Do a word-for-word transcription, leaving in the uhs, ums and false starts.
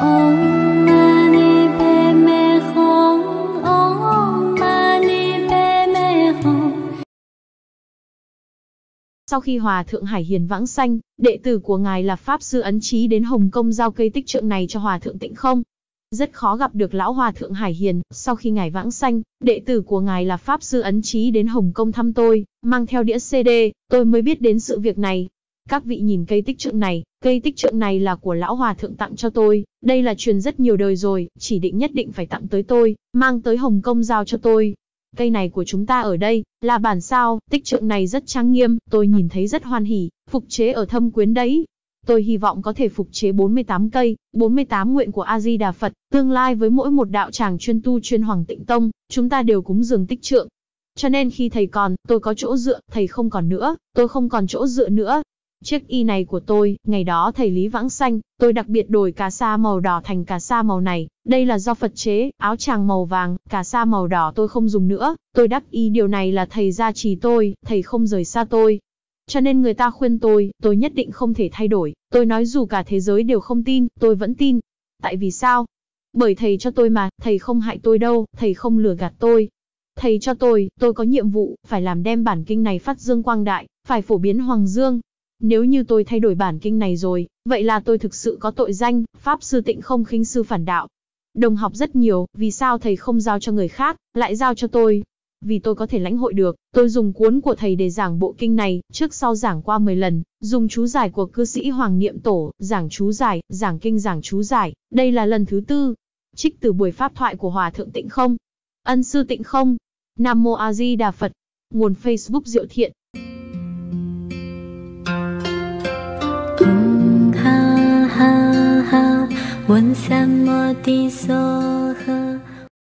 Sau khi Hòa Thượng Hải Hiền vãng sanh, đệ tử của ngài là Pháp Sư Ấn Chí đến Hồng Kông giao cây tích trượng này cho Hòa Thượng Tịnh Không. Rất khó gặp được lão Hòa Thượng Hải Hiền, sau khi ngài vãng sanh, đệ tử của ngài là Pháp Sư Ấn Chí đến Hồng Kông thăm tôi, mang theo đĩa xê đê, tôi mới biết đến sự việc này. Các vị nhìn cây tích trượng này, cây tích trượng này là của lão Hòa Thượng tặng cho tôi, đây là truyền rất nhiều đời rồi, chỉ định nhất định phải tặng tới tôi, mang tới Hồng Kông giao cho tôi. Cây này của chúng ta ở đây, là bản sao, tích trượng này rất trang nghiêm, tôi nhìn thấy rất hoan hỉ, phục chế ở Thâm Quyến đấy. Tôi hy vọng có thể phục chế bốn mươi tám cây, bốn mươi tám nguyện của A-di-đà Phật, tương lai với mỗi một đạo tràng chuyên tu chuyên Hoàng Tịnh Tông, chúng ta đều cúng dường tích trượng. Cho nên khi thầy còn, tôi có chỗ dựa, thầy không còn nữa, tôi không còn chỗ dựa nữa. Chiếc y này của tôi, ngày đó thầy Lý vãng sanh, tôi đặc biệt đổi cà sa màu đỏ thành cà sa màu này, đây là do Phật chế, áo tràng màu vàng, cà sa màu đỏ tôi không dùng nữa, tôi đắc y điều này là thầy gia trì tôi, thầy không rời xa tôi. Cho nên người ta khuyên tôi, tôi nhất định không thể thay đổi, tôi nói dù cả thế giới đều không tin, tôi vẫn tin. Tại vì sao? Bởi thầy cho tôi mà, thầy không hại tôi đâu, thầy không lừa gạt tôi. Thầy cho tôi, tôi có nhiệm vụ, phải làm đem bản kinh này phát dương quang đại, phải phổ biến Hoàng Dương. Nếu như tôi thay đổi bản kinh này rồi, vậy là tôi thực sự có tội danh, Pháp Sư Tịnh Không khinh sư phản đạo. Đồng học rất nhiều, vì sao thầy không giao cho người khác, lại giao cho tôi? Vì tôi có thể lãnh hội được, tôi dùng cuốn của thầy để giảng bộ kinh này, trước sau giảng qua mười lần, dùng chú giải của cư sĩ Hoàng Niệm Tổ, giảng chú giải, giảng kinh giảng chú giải, đây là lần thứ tư. Trích từ buổi pháp thoại của Hòa Thượng Tịnh Không. Ân Sư Tịnh Không. Nam Mô A Di Đà Phật. Nguồn Facebook Diệu Thiện. Quân Sam Mô Ti So.